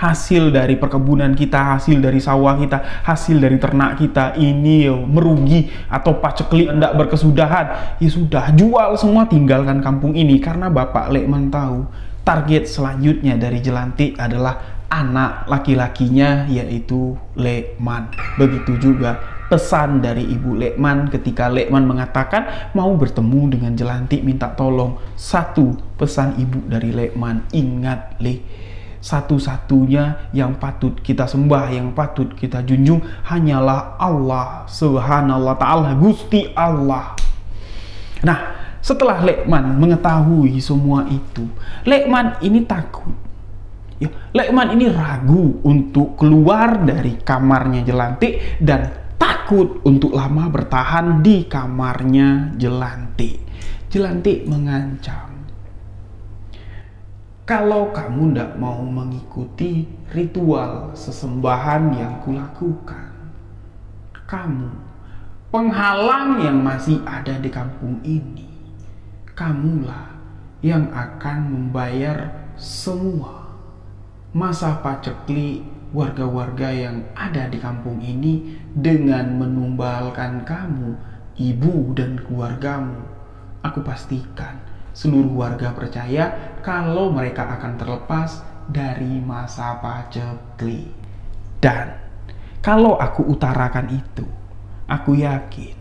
hasil dari perkebunan kita, hasil dari sawah kita, hasil dari ternak kita ini merugi atau paceklik tidak berkesudahan, ya sudah, jual semua, tinggalkan kampung ini. Karena Bapak Lekman tahu target selanjutnya dari Jelanti adalah anak laki-lakinya, yaitu Lekman. Begitu juga pesan dari ibu Lekman ketika Lekman mengatakan mau bertemu dengan Jelanti minta tolong. Satu pesan ibu dari Lekman, ingat Le, satu-satunya yang patut kita sembah, yang patut kita junjung hanyalah Allah Subhanahu wa ta'ala, Gusti Allah. Nah, setelah Lekman mengetahui semua itu, Lekman ini takut. Lekman ini ragu untuk keluar dari kamarnya Jelanti dan takut untuk lama bertahan di kamarnya Jelanti. Jelanti mengancam, kalau kamu tidak mau mengikuti ritual sesembahan yang kulakukan, kamu penghalang yang masih ada di kampung ini, kamulah yang akan membayar semua masa paceklik warga-warga yang ada di kampung ini dengan menumbalkan kamu, ibu dan keluargamu. Aku pastikan seluruh warga percaya kalau mereka akan terlepas dari masa paceklik. Dan kalau aku utarakan itu, aku yakin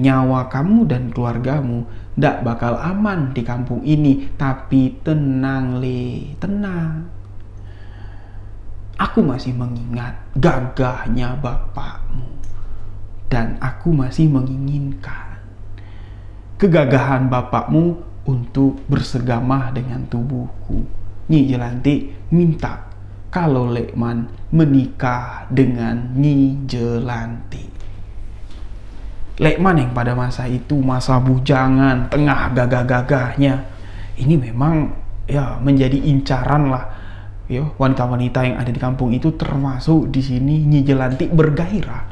nyawa kamu dan keluargamu tidak bakal aman di kampung ini. Tapi tenang Le, tenang. Aku masih mengingat gagahnya bapakmu, dan aku masih menginginkan kegagahan bapakmu untuk bersegamah dengan tubuhku. Nyi Jelanti minta kalau Lekman menikah dengan Nyi Jelanti. Lekman yang pada masa itu masa bujangan, tengah gagah-gagahnya, ini memang ya menjadi incaran lah wanita-wanita yang ada di kampung itu. Termasuk di sini Nyi Jelanti bergairah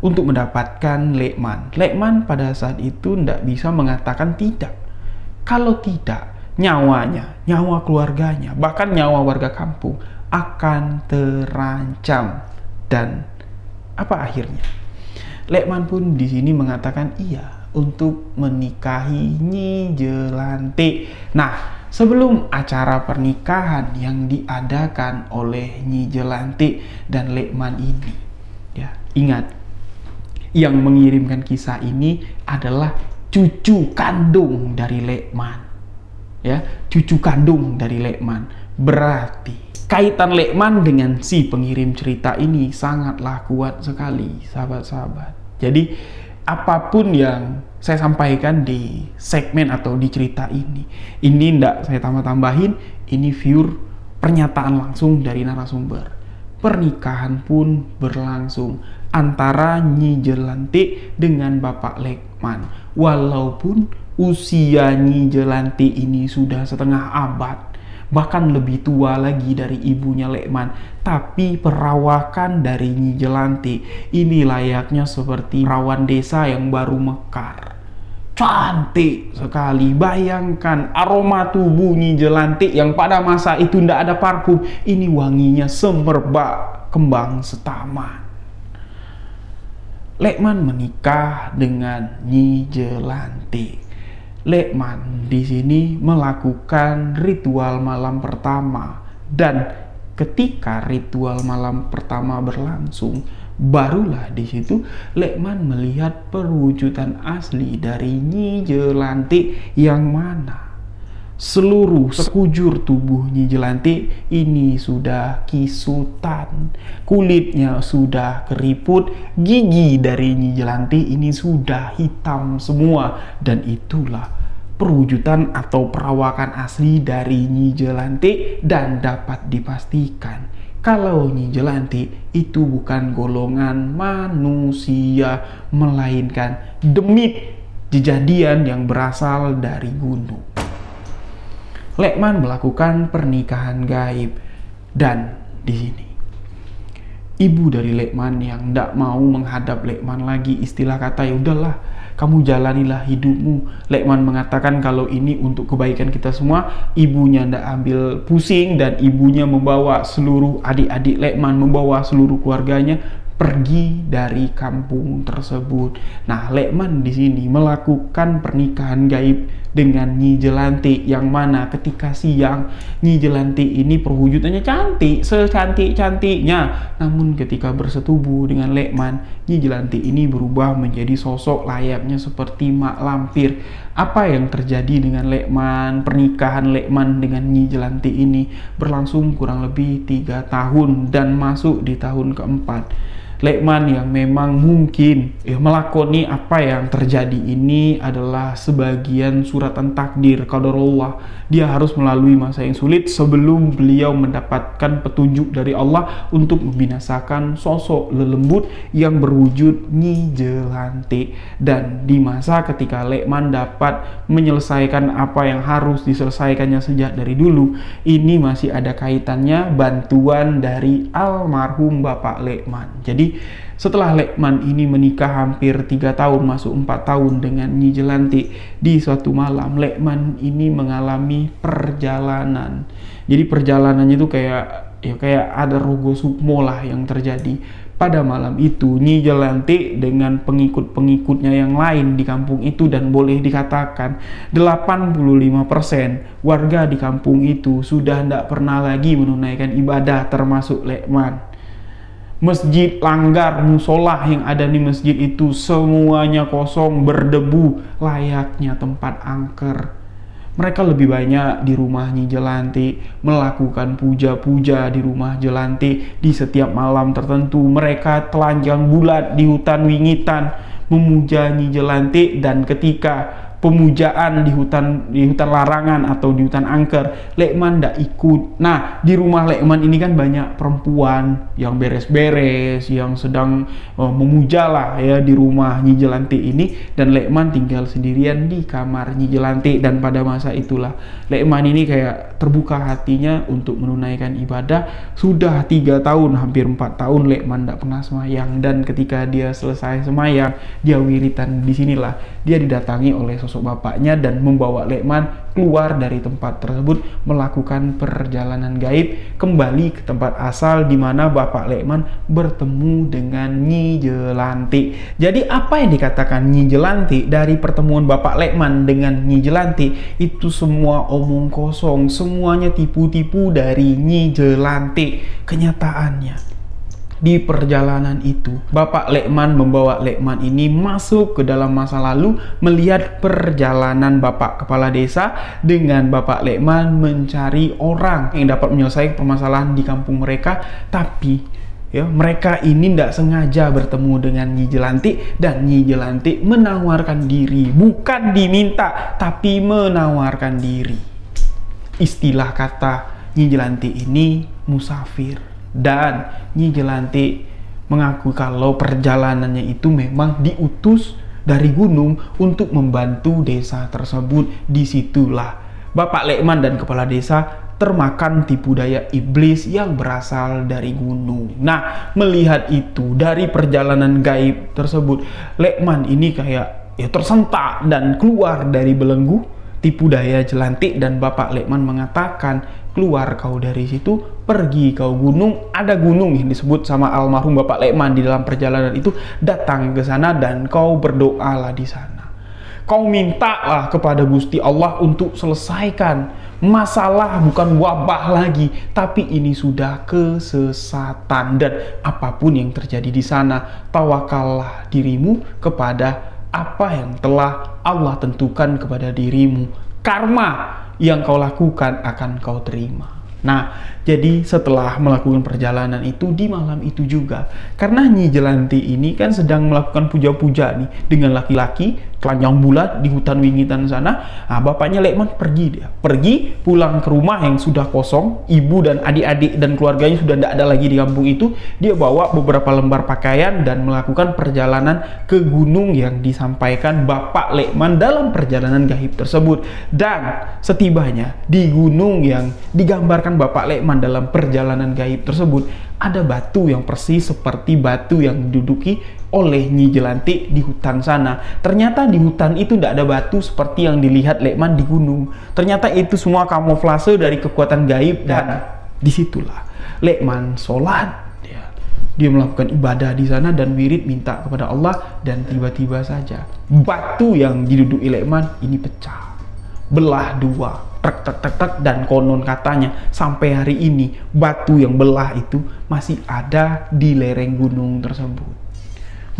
untuk mendapatkan Lekman. Lekman pada saat itu tidak bisa mengatakan tidak. Kalau tidak, nyawanya, nyawa keluarganya, bahkan nyawa warga kampung akan terancam. Dan apa akhirnya? Lekman pun di sini mengatakan iya untuk menikahi Nyi Jelanti. Nah, sebelum acara pernikahan yang diadakan oleh Nyi Jelanti dan Lekman ini, ya, ingat, yang mengirimkan kisah ini adalah cucu kandung dari Lekman. Ya, cucu kandung dari Lekman. Berarti kaitan Lekman dengan si pengirim cerita ini sangatlah kuat sekali, sahabat-sahabat. Jadi apapun yang saya sampaikan di segmen atau di cerita ini tidak saya tambah-tambahin, ini pure pernyataan langsung dari narasumber. Pernikahan pun berlangsung antara Nyi Jelanti dengan Bapak Lekman. Walaupun usia Nyi Jelanti ini sudah setengah abad, bahkan lebih tua lagi dari ibunya Lekman, tapi perawakan dari Nyi Jelanti ini layaknya seperti perawan desa yang baru mekar. Cantik sekali. Bayangkan aroma tubuh Nyi Jelanti yang pada masa itu tidak ada parfum, ini wanginya semerbak kembang setaman. Lekman menikah dengan Nyi Jelanti. Lekman di sini melakukan ritual malam pertama, dan ketika ritual malam pertama berlangsung, barulah di situ Lekman melihat perwujudan asli dari Nyi Jelanti, yang mana seluruh sekujur tubuh Nyi Jelanti ini sudah kisutan, kulitnya sudah keriput, gigi dari Nyi Jelanti ini sudah hitam semua, dan itulah perwujudan atau perawakan asli dari Nyi Jelanti. Dan dapat dipastikan kalau Nyi Jelanti itu bukan golongan manusia, melainkan demit kejadian yang berasal dari gunung. Lekman melakukan pernikahan gaib, dan di sini ibu dari Lekman yang tidak mau menghadap Lekman lagi, istilah kata ya udahlah, kamu jalanilah hidupmu. Lekman mengatakan kalau ini untuk kebaikan kita semua. Ibunya ndak ambil pusing, dan ibunya membawa seluruh adik-adik Lekman, membawa seluruh keluarganya pergi dari kampung tersebut. Nah, Lekman di sini melakukan pernikahan gaib dengan Nyi Jelanti, yang mana ketika siang Nyi Jelanti ini perwujudannya cantik, secantik-cantiknya. Namun ketika bersetubuh dengan Lekman, Nyi Jelanti ini berubah menjadi sosok layaknya seperti mak lampir. Apa yang terjadi dengan Lekman? Pernikahan Lekman dengan Nyi Jelanti ini berlangsung kurang lebih 3 tahun, dan masuk di tahun keempat. Lekman yang memang mungkin ya melakoni apa yang terjadi ini adalah sebagian suratan takdir, qadarullah. Dia harus melalui masa yang sulit sebelum beliau mendapatkan petunjuk dari Allah untuk membinasakan sosok lelembut yang berwujud Nyi Jelanti. Dan di masa ketika Lekman dapat menyelesaikan apa yang harus diselesaikannya sejak dari dulu, ini masih ada kaitannya bantuan dari almarhum Bapak Lekman. Jadi setelah Lekman ini menikah hampir 3 tahun masuk 4 tahun dengan Nyi Jelanti, di suatu malam Lekman ini mengalami perjalanan. Jadi perjalanannya itu kayak ada rogo sukmo lah yang terjadi. Pada malam itu Nyi Jelanti dengan pengikut-pengikutnya yang lain di kampung itu, dan boleh dikatakan 85% warga di kampung itu sudah tidak pernah lagi menunaikan ibadah, termasuk Lekman. Masjid, langgar, musolah yang ada di masjid itu semuanya kosong, berdebu, layaknya tempat angker. Mereka lebih banyak di rumah Nyi Jelanti, melakukan puja-puja di rumah Jelanti. Di setiap malam tertentu mereka telanjang bulat di hutan wingitan memuja Nyi Jelanti. Dan ketika pemujaan di hutan larangan atau di hutan angker, Lekman tidak ikut. Nah, di rumah Lekman ini kan banyak perempuan yang beres-beres, yang sedang memujalah ya di rumah Nyi Jelanti ini, dan Lekman tinggal sendirian di kamar Nyi Jelanti. Dan pada masa itulah Lekman ini kayak terbuka hatinya untuk menunaikan ibadah. Sudah 3 tahun, hampir 4 tahun Lekman tidak pernah semayang, dan ketika dia selesai semayang, dia wiritan. Disinilah dia didatangi oleh sosok sosok bapaknya dan membawa Lekman keluar dari tempat tersebut, melakukan perjalanan gaib kembali ke tempat asal di mana bapak Lekman bertemu dengan Nyi Jelanti. Jadi apa yang dikatakan Nyi Jelanti dari pertemuan bapak Lekman dengan Nyi Jelanti itu semua omong kosong, semuanya tipu-tipu dari Nyi Jelanti. Kenyataannya di perjalanan itu, bapak Lekman membawa Lekman ini masuk ke dalam masa lalu, melihat perjalanan bapak kepala desa dengan bapak Lekman mencari orang yang dapat menyelesaikan permasalahan di kampung mereka. Tapi ya, mereka ini tidak sengaja bertemu dengan Nyi Jelanti, dan Nyi Jelanti menawarkan diri, bukan diminta tapi menawarkan diri. Istilah kata Nyi Jelanti ini musafir, dan Nyi Jelanti mengaku kalau perjalanannya itu memang diutus dari gunung untuk membantu desa tersebut. Disitulah bapak Lekman dan kepala desa termakan tipu daya iblis yang berasal dari gunung. Nah, melihat itu dari perjalanan gaib tersebut, Lekman ini kayak ya tersentak dan keluar dari belenggu tipu daya Jelanti, dan bapak Lekman mengatakan, "Keluar kau dari situ, pergi kau gunung." Ada gunung yang disebut sama almarhum bapak Lekman di dalam perjalanan itu. Datang ke sana dan kau berdoalah di sana. Kau mintalah kepada Gusti Allah untuk selesaikan masalah, bukan wabah lagi, tapi ini sudah kesesatan. Dan apapun yang terjadi di sana, tawakallah dirimu kepada apa yang telah Allah tentukan kepada dirimu. Karma yang kau lakukan akan kau terima. Nah, jadi setelah melakukan perjalanan itu di malam itu juga, karena Nyi Jelanti ini kan sedang melakukan puja-puja nih dengan laki-laki telanjang bulat di hutan wingitan sana. Nah, bapaknya Lekman pergi pulang ke rumah yang sudah kosong. Ibu dan adik-adik dan keluarganya sudah tidak ada lagi di kampung itu. Dia bawa beberapa lembar pakaian dan melakukan perjalanan ke gunung yang disampaikan bapak Lekman dalam perjalanan gaib tersebut. Dan setibanya di gunung yang digambarkan bapak Lekman dalam perjalanan gaib tersebut, ada batu yang persis seperti batu yang diduduki oleh Nyi Jelanti di hutan sana. Ternyata di hutan itu tidak ada batu seperti yang dilihat Lekman di gunung. Ternyata itu semua kamuflase dari kekuatan gaib. Dan disitulah Lekman sholat, dia melakukan ibadah di sana dan wirid minta kepada Allah. Dan tiba-tiba saja batu yang diduduki Lekman ini pecah, belah dua, tek tek tek tek, dan konon katanya sampai hari ini batu yang belah itu masih ada di lereng gunung tersebut,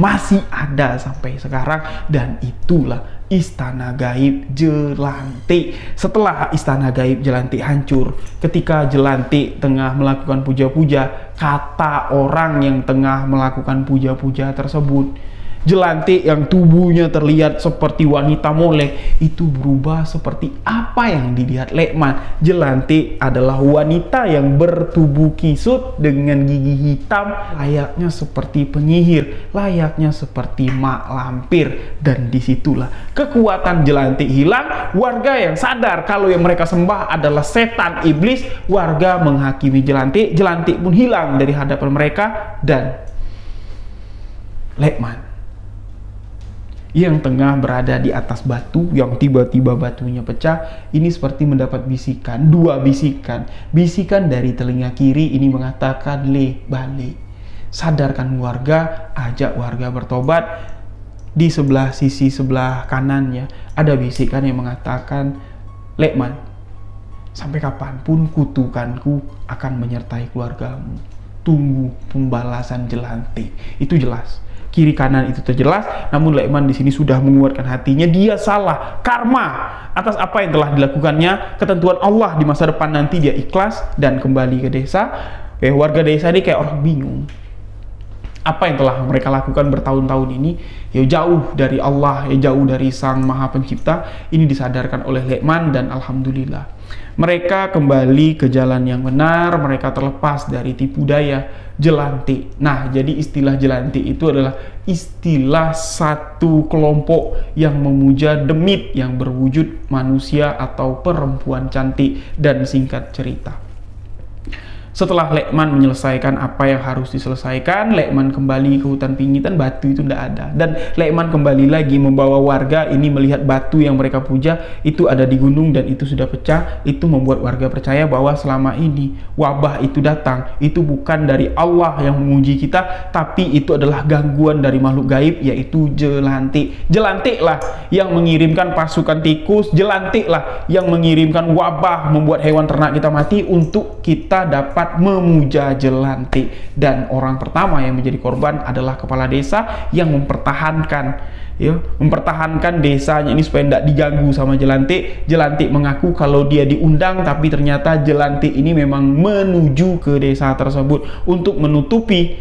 masih ada sampai sekarang. Dan itulah istana gaib Jelanti. Setelah istana gaib Jelanti hancur, ketika Jelanti tengah melakukan puja-puja, kata orang yang tengah melakukan puja-puja tersebut, Jelanti yang tubuhnya terlihat seperti wanita molek itu berubah seperti apa yang dilihat Lekman. Jelanti adalah wanita yang bertubuh kisut dengan gigi hitam, layaknya seperti penyihir, layaknya seperti mak lampir. Dan disitulah kekuatan Jelanti hilang. Warga yang sadar kalau yang mereka sembah adalah setan iblis, warga menghakimi Jelanti. Jelanti pun hilang dari hadapan mereka. Dan Lekman yang tengah berada di atas batu yang tiba-tiba batunya pecah ini seperti mendapat bisikan, dua bisikan. Bisikan dari telinga kiri ini mengatakan, "Le, balik, sadarkan warga, ajak warga bertobat." Di sebelah sisi sebelah kanannya ada bisikan yang mengatakan, "Lekman, sampai kapanpun kutukanku akan menyertai keluargamu, tunggu pembalasan Jelanti." Itu jelas, kiri kanan itu terjelas. Namun Lekman di sini sudah menguatkan hatinya, dia salah. Karma atas apa yang telah dilakukannya, ketentuan Allah di masa depan nanti dia ikhlas dan kembali ke desa. Warga desa ini kayak orang bingung. Apa yang telah mereka lakukan bertahun-tahun ini ya jauh dari Allah, ya jauh dari Sang Maha Pencipta. Ini disadarkan oleh Lekman dan alhamdulillah mereka kembali ke jalan yang benar, mereka terlepas dari tipu daya Jelanti. Nah, jadi istilah Jelanti itu adalah istilah satu kelompok yang memuja demit yang berwujud manusia atau perempuan cantik. Dan singkat cerita, Setelah Lekman menyelesaikan apa yang harus diselesaikan, Lekman kembali ke hutan pingitan, batu itu tidak ada. Dan Lekman kembali lagi membawa warga ini melihat batu yang mereka puja itu ada di gunung dan itu sudah pecah. Itu membuat warga percaya bahwa selama ini wabah itu datang, itu bukan dari Allah yang menguji kita, tapi itu adalah gangguan dari makhluk gaib, yaitu Jelanti. Jelantilah yang mengirimkan pasukan tikus, Jelantilah yang mengirimkan wabah membuat hewan ternak kita mati untuk kita dapat memuja Jelanti. Dan orang pertama yang menjadi korban adalah kepala desa yang mempertahankan desanya ini supaya tidak diganggu sama Jelanti. Jelanti mengaku kalau dia diundang, tapi ternyata Jelanti ini memang menuju ke desa tersebut untuk menutupi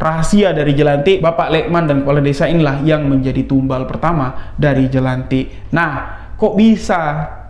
rahasia dari Jelanti. Bapak Lekman dan kepala desa inilah yang menjadi tumbal pertama dari Jelanti. Nah, kok bisa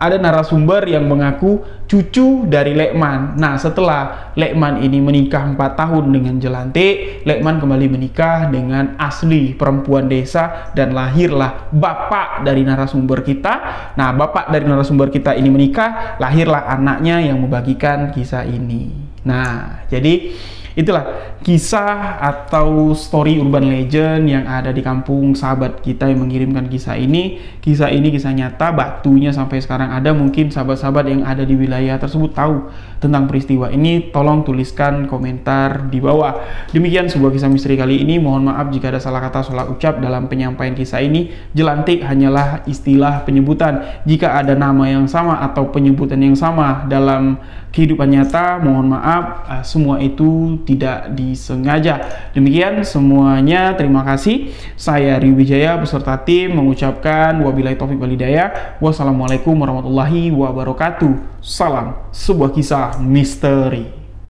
ada narasumber yang mengaku cucu dari Lekman? Nah, setelah Lekman ini menikah 4 tahun dengan Jelanti, Lekman kembali menikah dengan Asli, perempuan desa, dan lahirlah bapak dari narasumber kita. Nah, bapak dari narasumber kita ini menikah, lahirlah anaknya yang membagikan kisah ini. Nah, jadi itulah kisah atau story urban legend yang ada di kampung sahabat kita yang mengirimkan kisah ini. Kisah ini kisah nyata, batunya sampai sekarang ada. Mungkin sahabat-sahabat yang ada di wilayah tersebut tahu tentang peristiwa ini. Tolong tuliskan komentar di bawah. Demikian sebuah kisah misteri kali ini. Mohon maaf jika ada salah kata, salah ucap dalam penyampaian kisah ini. Jelanti hanyalah istilah penyebutan. Jika ada nama yang sama atau penyebutan yang sama dalam kehidupan nyata, mohon maaf, semua itu tidak disengaja. Demikian semuanya, terima kasih. Saya Rio Wijaya beserta tim mengucapkan wabillahi taufiq wal hidayah. Wassalamualaikum warahmatullahi wabarakatuh. Salam sebuah kisah misteri.